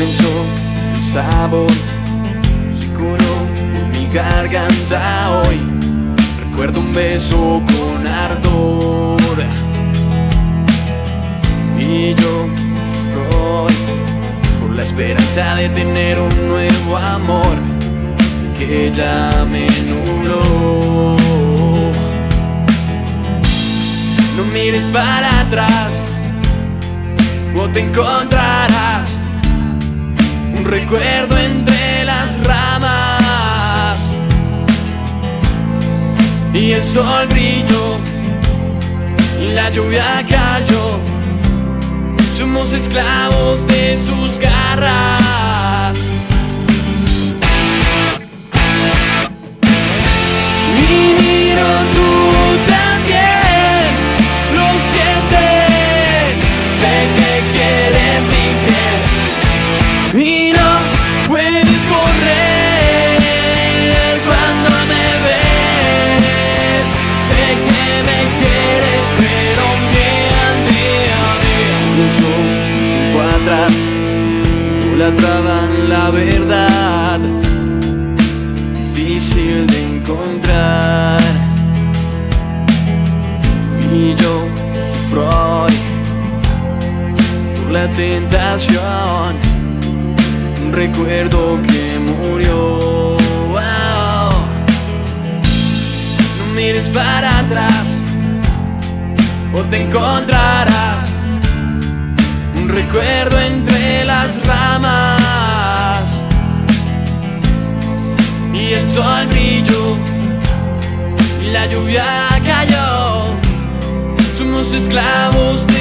inmenso el sabor, se curó mi garganta hoy. Recuerdo un beso con ardor y yo sufro hoy por la esperanza de tener un nuevo amor que ya me nubló. No mires para atrás, o te encontrarás un recuerdo entre las ramas. Y el sol brilló y la lluvia cayó, somos esclavos de sus garras. Y miro tú también, lo sientes, sé que y no puedes correr cuando me ves. Sé que me quieres, pero me andé. Un sol atrás, no la traban la verdad, difícil de encontrar. Y yo sufro hoy por la tentación, un recuerdo que murió. Wow. No mires para atrás, o te encontrarás un recuerdo entre las ramas. Y el sol brilló y la lluvia cayó, somos esclavos de